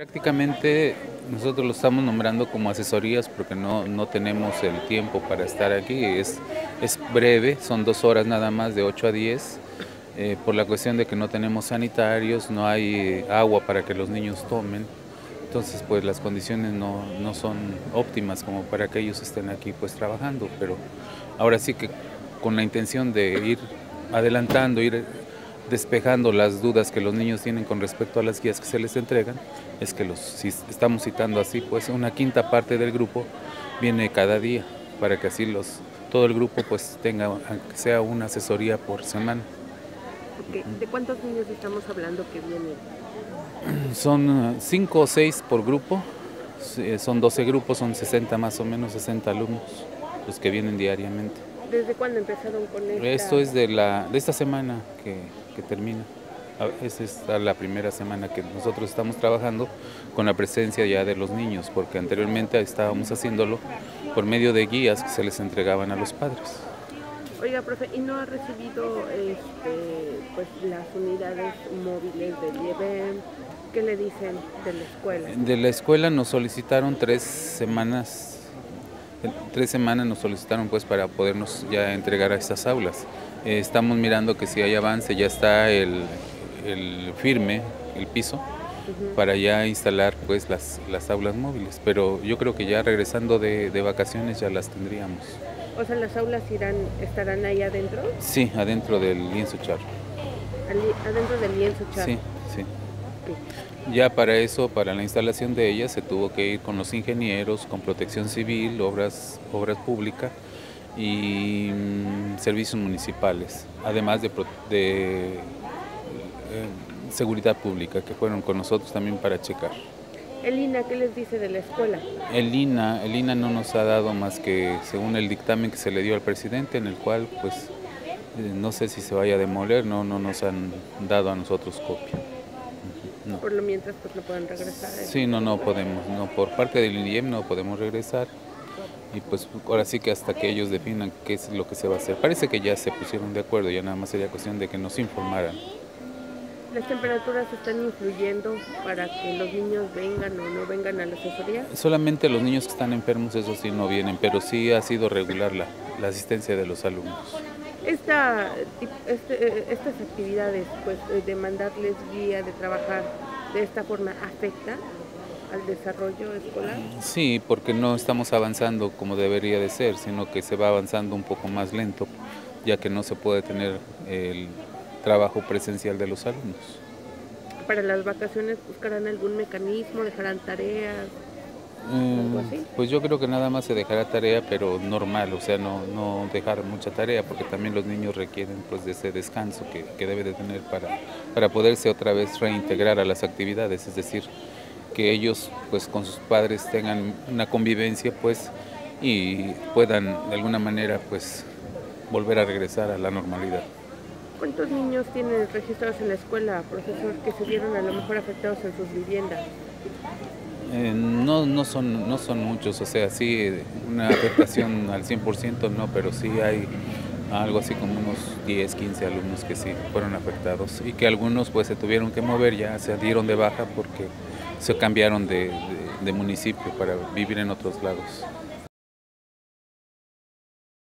Prácticamente nosotros lo estamos nombrando como asesorías porque no tenemos el tiempo para estar aquí, es breve, son 2 horas nada más de 8 a 10, por la cuestión de que no tenemos sanitarios, no hay agua para que los niños tomen, entonces pues las condiciones no son óptimas como para que ellos estén aquí pues trabajando, pero ahora sí que con la intención de ir adelantando, ir despejando las dudas que los niños tienen con respecto a las guías que se les entregan, es que si estamos citando así, pues una quinta parte del grupo viene cada día, para que así todo el grupo pues tenga, sea una asesoría por semana. Okay. ¿De cuántos niños estamos hablando que vienen? Son 5 o 6 por grupo, son 12 grupos, son 60 más o menos, 60 alumnos los que vienen diariamente. ¿Desde cuándo empezaron con esto? Esto es de esta semana que termina. Esta es la primera semana que nosotros estamos trabajando con la presencia ya de los niños, porque anteriormente estábamos haciéndolo por medio de guías que se les entregaban a los padres. Oiga, profe, ¿y no ha recibido pues, las unidades móviles del IEBEM? ¿Qué le dicen de la escuela? De la escuela nos solicitaron 3 semanas. 3 semanas nos solicitaron pues para podernos ya entregar a estas aulas. Estamos mirando que si hay avance, ya está el firme, el piso, para ya instalar pues las aulas móviles. Pero yo creo que ya regresando de vacaciones ya las tendríamos. O sea, ¿las aulas estarán ahí adentro? Sí, adentro del lienzo charro. ¿Adentro del lienzo charro? Sí, sí. Ya para eso, para la instalación de ellas, se tuvo que ir con los ingenieros, con protección civil, obras públicas y servicios municipales, además de seguridad pública, que fueron con nosotros también para checar. ¿El INAH qué les dice de la escuela? El INAH no nos ha dado más que según el dictamen que se le dio al presidente, en el cual pues no sé si se vaya a demoler, no nos han dado a nosotros copia. No. Por lo mientras pues no pueden regresar. Sí, no podemos, por parte del IEBEM no podemos regresar y pues ahora sí que hasta que ellos definan qué es lo que se va a hacer. Parece que ya se pusieron de acuerdo, ya nada más sería cuestión de que nos informaran. ¿Las temperaturas están influyendo para que los niños vengan o no vengan a la asesoría? Solamente los niños que están enfermos, eso sí no vienen, pero sí ha sido regular la asistencia de los alumnos. Estas actividades, pues, de mandarles guía, de trabajar de esta forma, ¿afecta al desarrollo escolar? Sí, porque no estamos avanzando como debería de ser, sino que se va avanzando un poco más lento, ya que no se puede tener el trabajo presencial de los alumnos. ¿Para las vacaciones buscarán algún mecanismo, dejarán tareas? Pues yo creo que nada más se dejará tarea, pero normal, o sea, no dejar mucha tarea, porque también los niños requieren pues de ese descanso que debe de tener para poderse otra vez reintegrar a las actividades, es decir, que ellos pues con sus padres tengan una convivencia pues y puedan de alguna manera pues volver a regresar a la normalidad. ¿Cuántos niños tienen registrados en la escuela, profesor, que se vieron a lo mejor afectados en sus viviendas? No son muchos, o sea, sí, una afectación al 100% no, pero sí hay algo así como unos 10, 15 alumnos que sí fueron afectados y que algunos pues se tuvieron que mover, ya se dieron de baja porque se cambiaron de municipio para vivir en otros lados.